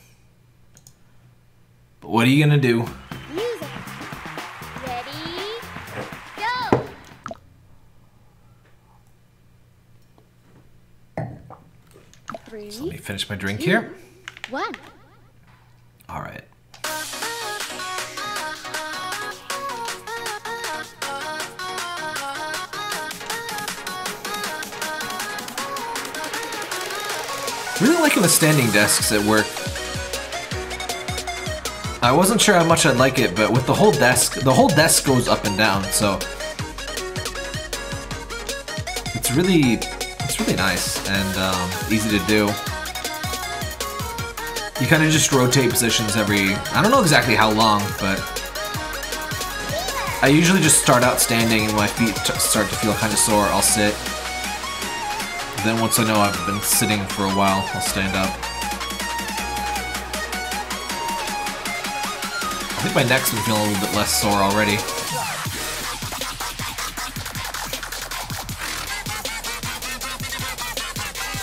But what are you gonna do? Music. Ready, go. Three, so let me finish my drink two, here. One. All right. Really liking the standing desks at work. I wasn't sure how much I'd like it, but with the whole desk, the whole desk goes up and down, so it's really, it's really nice and um, easy to do. You kind of just rotate positions every, I don't know exactly how long, but I usually just start out standing and my feet start to feel kind of sore, I'll sit. Then once I know I've been sitting for a while, I'll stand up. I think my necks would feel a little bit less sore already.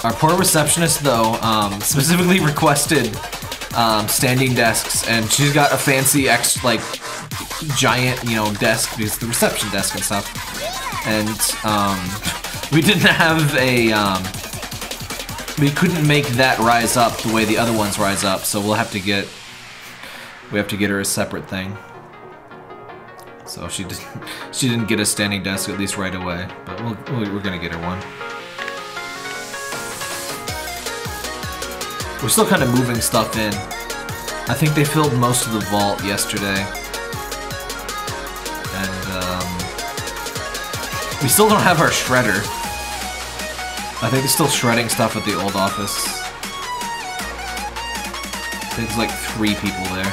Our poor receptionist, though, um, specifically requested um, standing desks, and she's got a fancy, ex like, giant, you know, desk, because the reception desk and stuff. And um, we didn't have a, um, we couldn't make that rise up the way the other ones rise up, so we'll have to get, we have to get her a separate thing. So she didn't, she didn't get a standing desk, at least right away, but we'll, we're gonna get her one. We're still kind of moving stuff in. I think they filled most of the vault yesterday. And, um... we still don't have our shredder. I think they're still shredding stuff at the old office. There's like three people there.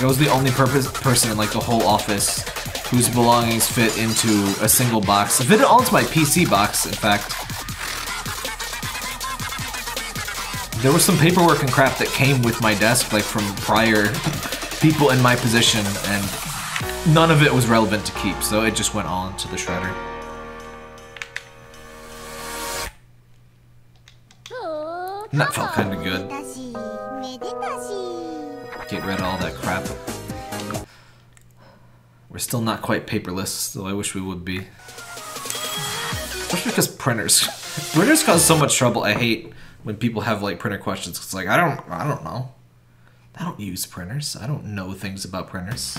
I was the only purpose person in like the whole office whose belongings fit into a single box. It fit all into my P C box, in fact. There was some paperwork and crap that came with my desk, like from prior people in my position, and none of it was relevant to keep, so it just went on to the shredder. And that felt kind of good. Get rid of all that crap. We're still not quite paperless, though I wish we would be. Especially because printers. Printers cause so much trouble. I hate when people have like printer questions. It's like I don't, I don't know. I don't use printers. I don't know things about printers.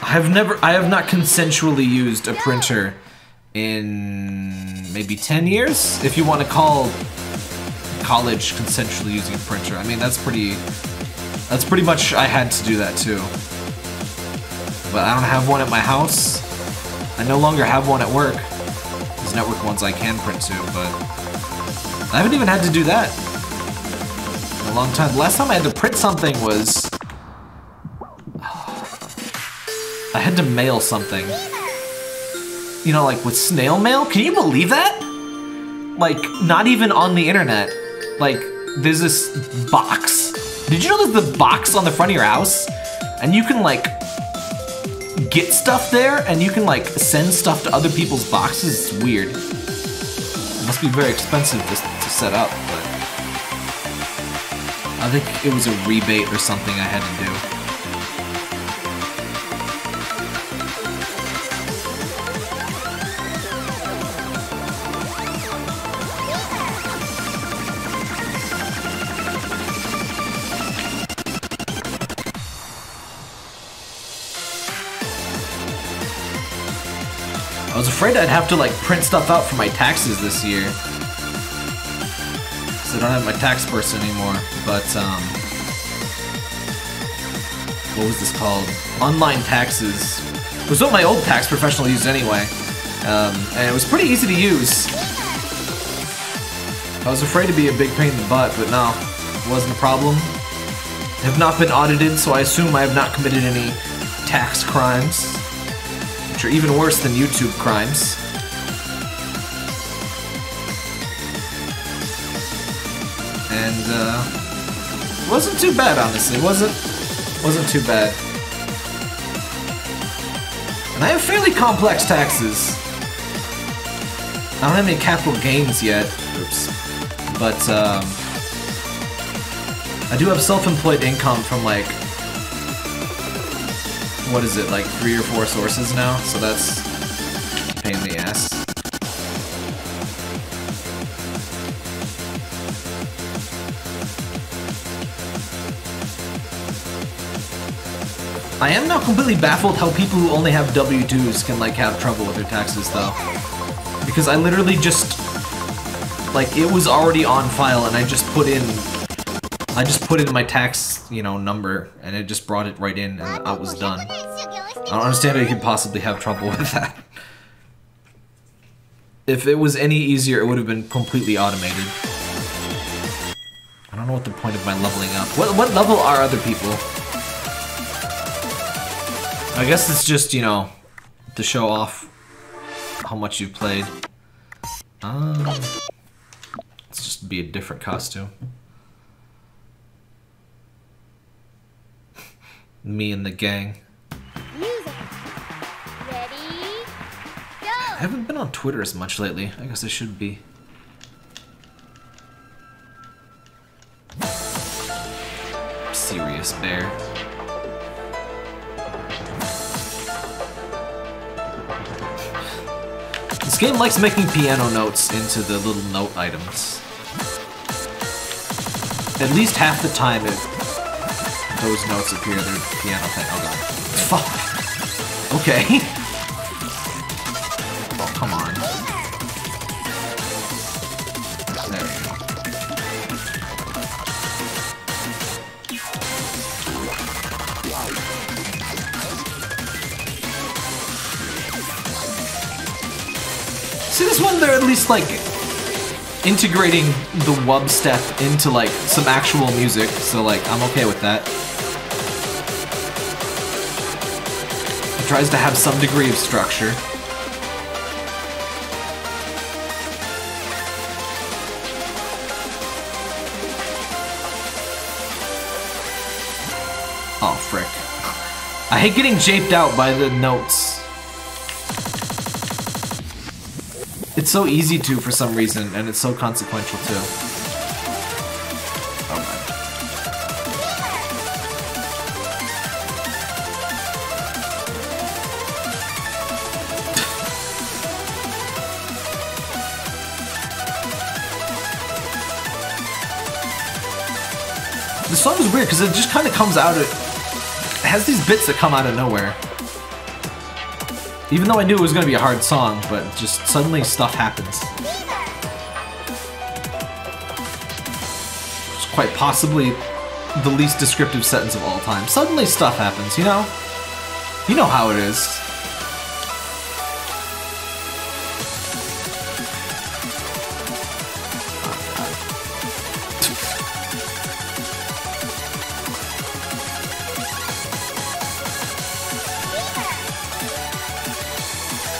I have never, I have not consensually used a printer in maybe ten years. If you want to call college consensually using a printer, I mean that's pretty. That's pretty much, I had to do that too. But I don't have one at my house. I no longer have one at work. There's network ones I can print to, but I haven't even had to do that in a long time. The last time I had to print something was... I had to mail something. You know, like with snail mail? Can you believe that? Like, not even on the internet. Like, there's this box. Did you know there's the box on the front of your house? And you can like, get stuff there and you can like, send stuff to other people's boxes? It's weird. It must be very expensive just to set up, but... I think it was a rebate or something I had to do. I was afraid I'd have to like print stuff out for my taxes this year. Because I don't have my tax person anymore, but um... what was this called? Online taxes. It was what my old tax professional used anyway. Um, and it was pretty easy to use. I was afraid to be a big pain in the butt, but no. It wasn't a problem. I have not been audited, so I assume I have not committed any tax crimes. Which are even worse than YouTube crimes. And uh wasn't too bad, honestly. Wasn't wasn't too bad. And I have fairly complex taxes. I don't have any capital gains yet. Oops. But um I do have self-employed income from like what is it, like three or four sources now? So that's a pain in the ass. I am now completely baffled how people who only have W twos can like have trouble with their taxes though. Because I literally just, like it was already on file and I just put in I just put in my tax, you know, number, and it just brought it right in, and I was done. I don't understand how you could possibly have trouble with that. If it was any easier, it would have been completely automated. I don't know what the point of my leveling up. What, what level are other people? I guess it's just, you know, to show off how much you've played. Um, let's just be a different costume. Me and the gang. Music. Ready, go. I haven't been on Twitter as much lately. I guess I should be. Serious Bear. This game likes making piano notes into the little note items. At least half the time it, those notes appear, they're piano thing. Oh god. Fuck. Okay. Oh, come on. There we go. See, this one, they're at least, like, integrating the wub step into, like, some actual music, so, like, I'm okay with that. It tries to have some degree of structure. Oh, frick. I hate getting japed out by the notes. It's so easy to, for some reason, and it's so consequential, too. Oh, this song is weird, because it just kind of comes out of... It has these bits that come out of nowhere. Even though I knew it was going to be a hard song, but just suddenly stuff happens. It's quite possibly the least descriptive sentence of all time. Suddenly stuff happens, you know? You know how it is.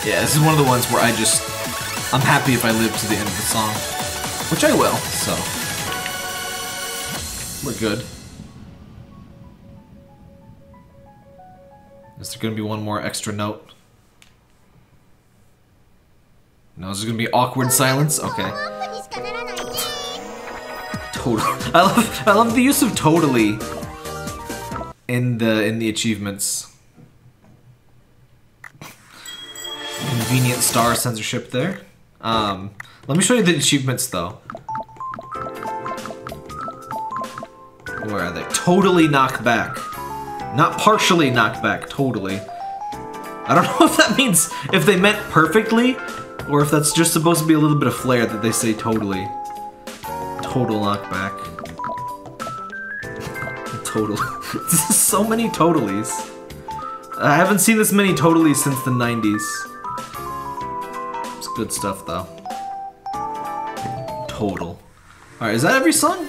Yeah, this is one of the ones where I just, I'm happy if I live to the end of the song, which I will, so we're good. Is there gonna be one more extra note? No, is there gonna be awkward silence? Okay. Totally. I love, I love the use of totally in the in the achievements. Convenient star censorship there. Um, let me show you the achievements, though. Where are they? Totally knock back. Not partially knock back, totally. I don't know if that means, if they meant perfectly, or if that's just supposed to be a little bit of flair that they say totally. Total knockback. Total. This is so many totalies. I haven't seen this many totalies since the nineties. Good stuff, though. Total. Alright, is that every song?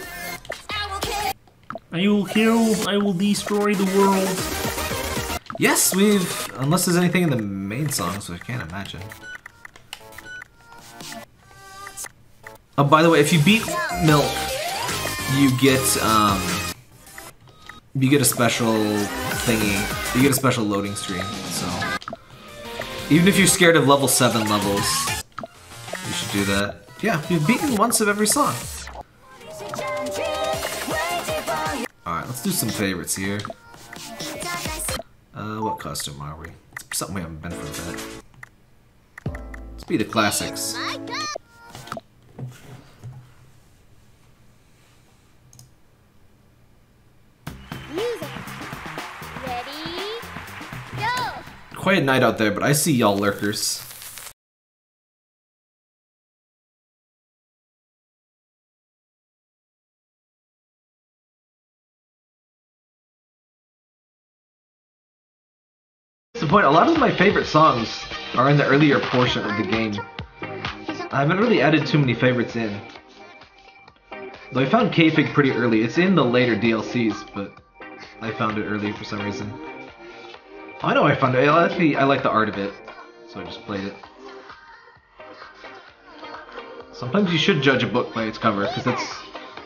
I will kill, I will destroy the world. Yes, we've... Unless there's anything in the main song, so I can't imagine. Oh, by the way, if you beat Milk, you get, um... you get a special thingy. You get a special loading screen, so... Even if you're scared of level seven levels, you should do that. Yeah, you've beaten once of every song. Alright, let's do some favorites here. Uh, what costume are we? It's something we haven't been for a bit. Let's be the classics. Quiet night out there, but I see y'all lurkers. That's the point. A lot of my favorite songs are in the earlier portion of the game. I haven't really added too many favorites in. Though I found K-Fig pretty early. It's in the later D L Cs, but I found it early for some reason. I know I found it. I like the, I like the art of it. so I just played it. Sometimes you should judge a book by its cover, because that's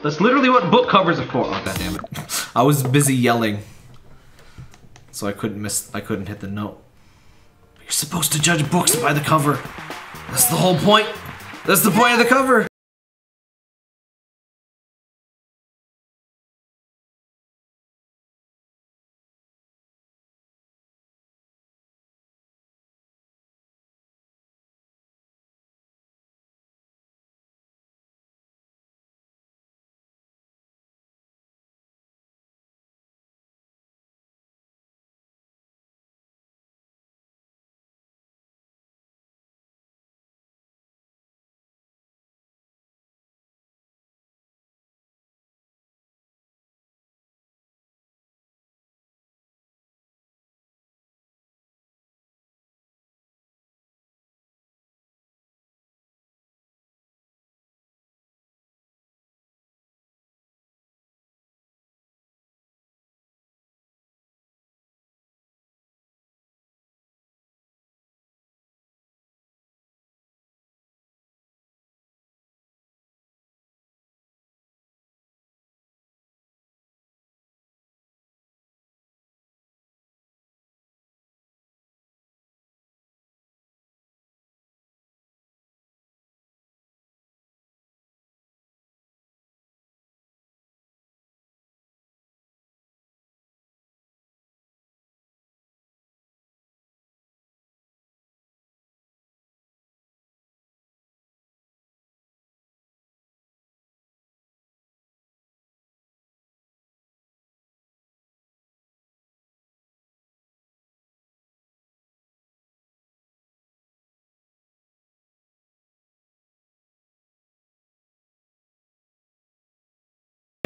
that's literally what book covers are for. Oh, goddammit. I was busy yelling, so I couldn't miss. I couldn't hit the note. You're supposed to judge books by the cover. That's the whole point. That's the point of the cover.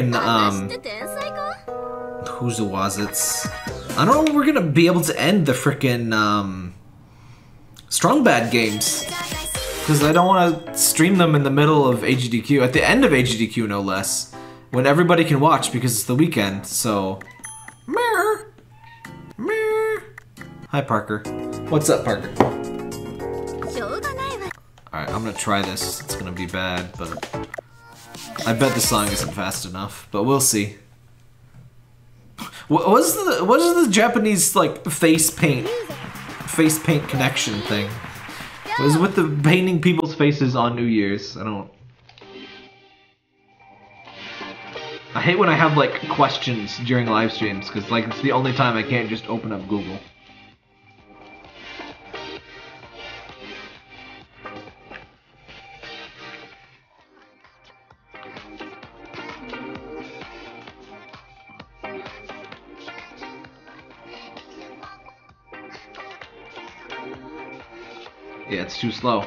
Um, whose was it? I don't know when we're gonna be able to end the frickin' um, Strong Bad games, because I don't want to stream them in the middle of A G D Q, at the end of A G D Q no less, when everybody can watch because it's the weekend. So, mirror, mirror. Hi Parker. What's up, Parker? All right, I'm gonna try this. It's gonna be bad, but. I bet the song isn't fast enough, but we'll see. What was the what is the Japanese like face paint, face paint connection thing? What is with the painting people's faces on New Year's? I don't. I hate when I have like questions during live streams because like it's the only time I can't just open up Google. Yeah, it's too slow.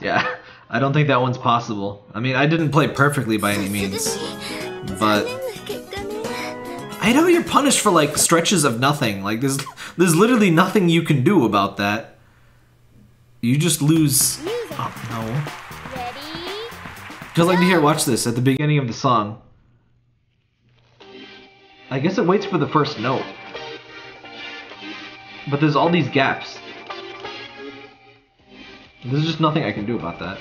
Yeah, I don't think that one's possible. I mean, I didn't play perfectly by any means, but I know you're punished for like stretches of nothing. Like there's there's literally nothing you can do about that. You just lose. Oh no. Because like here, watch this at the beginning of the song. I guess it waits for the first note. But there's all these gaps. There's just nothing I can do about that.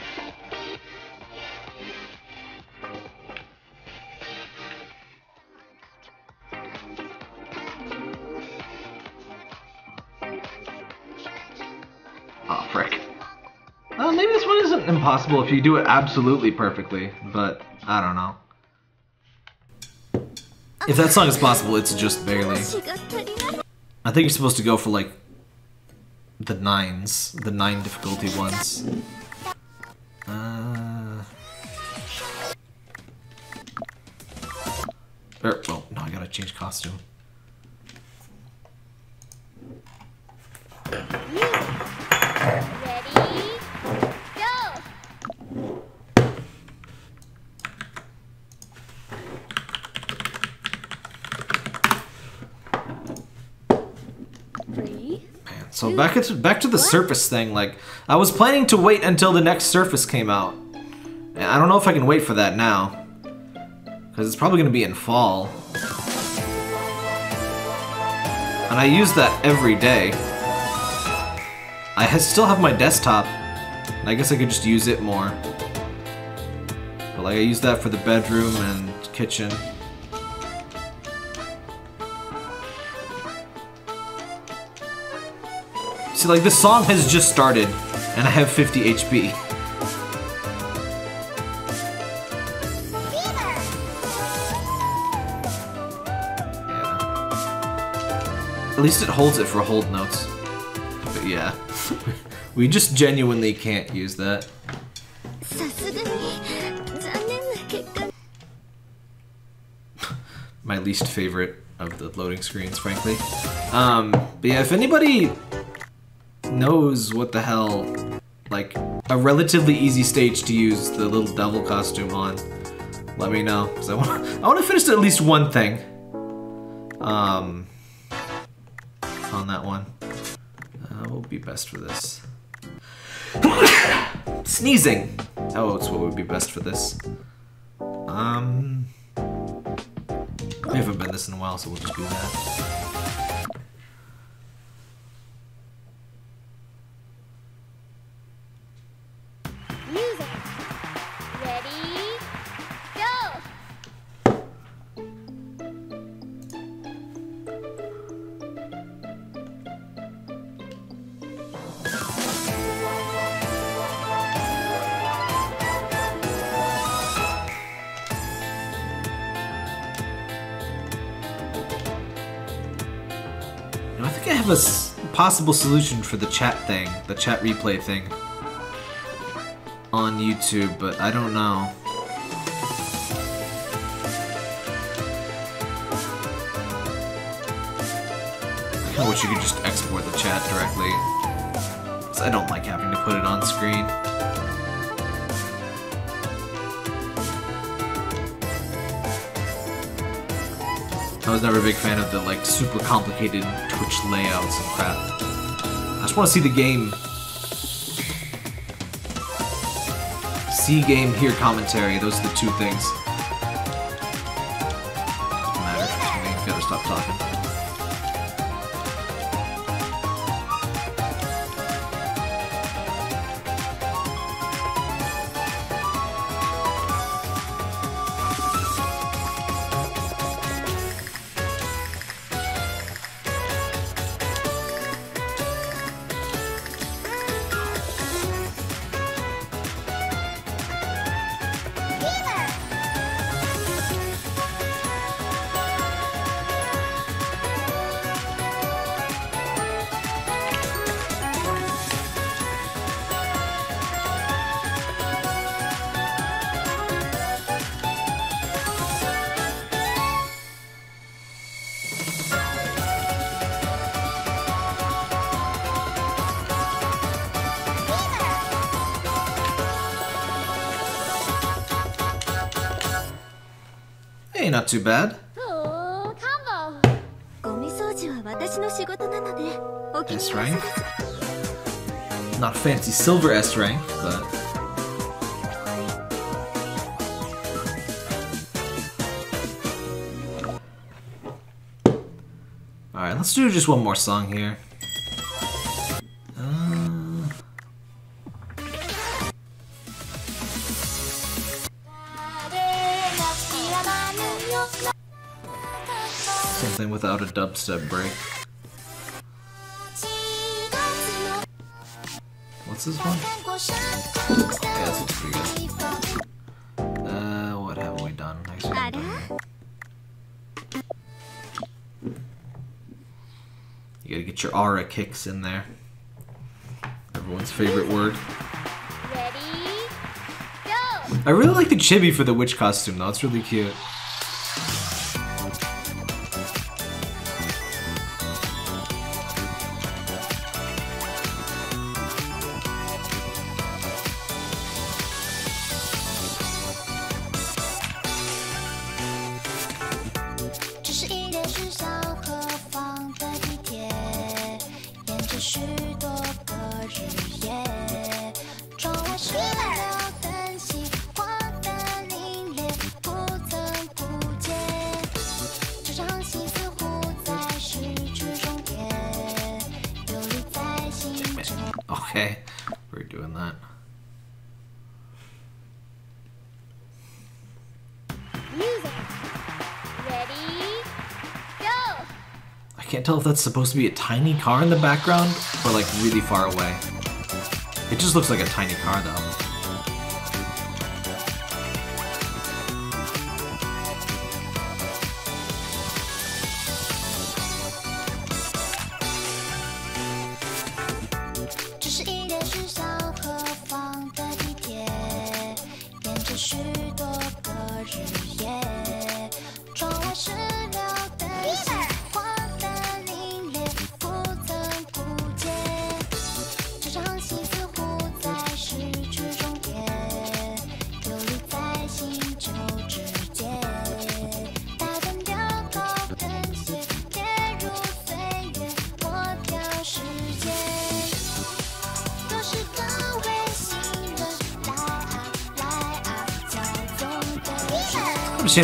Aw, oh, frick. Uh, maybe this one isn't impossible if you do it absolutely perfectly, but I don't know. If that song is possible, it's just barely. I think you're supposed to go for like the nines, the nine difficulty ones. Uh, er, oh no, I gotta change costume. So back to back to the Surface thing. Like I was planning to wait until the next Surface came out. And I don't know if I can wait for that now, because it's probably going to be in fall. and I use that every day. I still have my desktop. I guess I could just use it more. But like I use that for the bedroom and kitchen. See, like this song has just started and I have fifty H P. At least it holds it for hold notes. But yeah. We just genuinely can't use that. My least favorite of the loading screens, frankly. Um, but yeah, if anybody knows what the hell, like, a relatively easy stage to use the little devil costume on, let me know. Because I want to I want to finish at least one thing. Um... on that one. Uh, what would be best for this? Sneezing! Oh, it's what would be best for this. Um... We haven't been this in a while, so we'll just do that. Music! Ready? Go! A possible solution for the chat thing, the chat replay thing on YouTube, but I don't know. I wish you could just export the chat directly, because I don't like having to put it on screen. I was never a big fan of the, like, super complicated Twitch layouts and crap. I just want to see the game. See game, hear commentary. Those are the two things. Doesn't matter. I better stop talking. Not too bad. S rank. Not fancy silver S rank, but alright, let's do just one more song here. Without a dubstep break. What's this one? Yeah, this looks pretty good. Uh, what haven't we done? Next one. You gotta get your aura kicks in there. Everyone's favorite word. I really like the chibi for the witch costume though, it's really cute. Okay, we're doing that. Music. Ready, go! I can't tell if that's supposed to be a tiny car in the background or like really far away. It just looks like a tiny car though.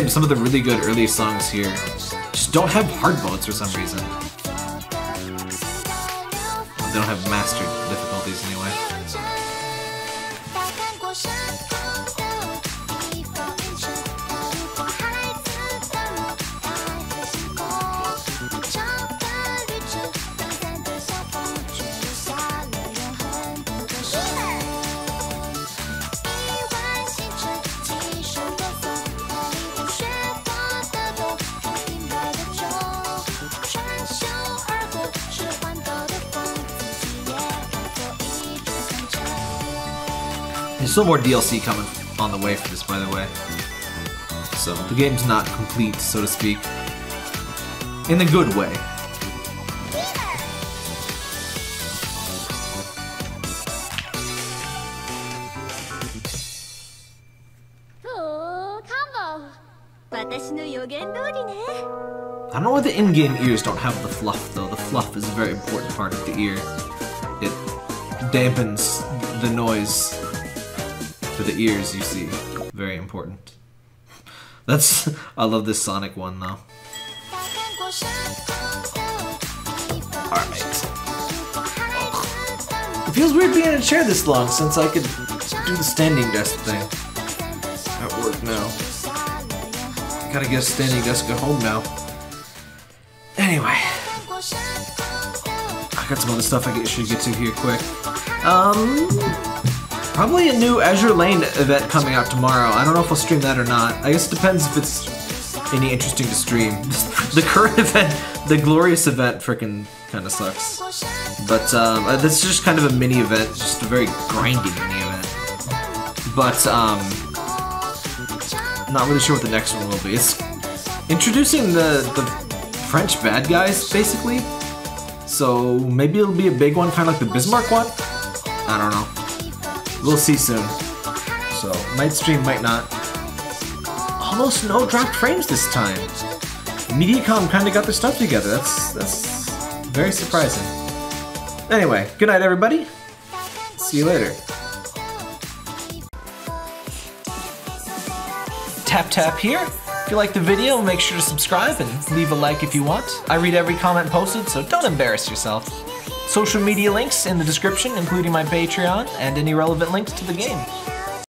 Some of the really good early songs here just don't have hard modes for some reason. They don't have mastered difficulties anyway. Still more D L C coming on the way for this, by the way. So the game's not complete, so to speak, in a good way. I don't know why the in-game ears don't have the fluff though. The fluff is a very important part of the ear. It dampens the noise. For the ears, you see. Very important. That's... I love this Sonic one, though. Alright. It feels weird being in a chair this long, since I could do the standing desk thing. At work now. Gotta get a standing desk at home now. Anyway. I got some other stuff I should get to here quick. Um... Probably a new Azure Lane event coming out tomorrow. I don't know if I'll stream that or not. I guess it depends if it's any interesting to stream. The current event, the glorious event, frickin' kind of sucks. But um, this is just kind of a mini event, just a very grindy mini event. But um, not really sure what the next one will be. It's introducing the the French bad guys basically. So maybe it'll be a big one, kind of like the Bismarck one. I don't know. We'll see soon. So, might stream, might not. Almost no dropped frames this time. Mediacom kind of got their stuff together. That's, that's very surprising. Anyway, good night, everybody. See you later. Tap tap here. If you like the video, make sure to subscribe and leave a like if you want. I read every comment posted, so don't embarrass yourself. Social media links in the description, including my Patreon and any relevant links to the game.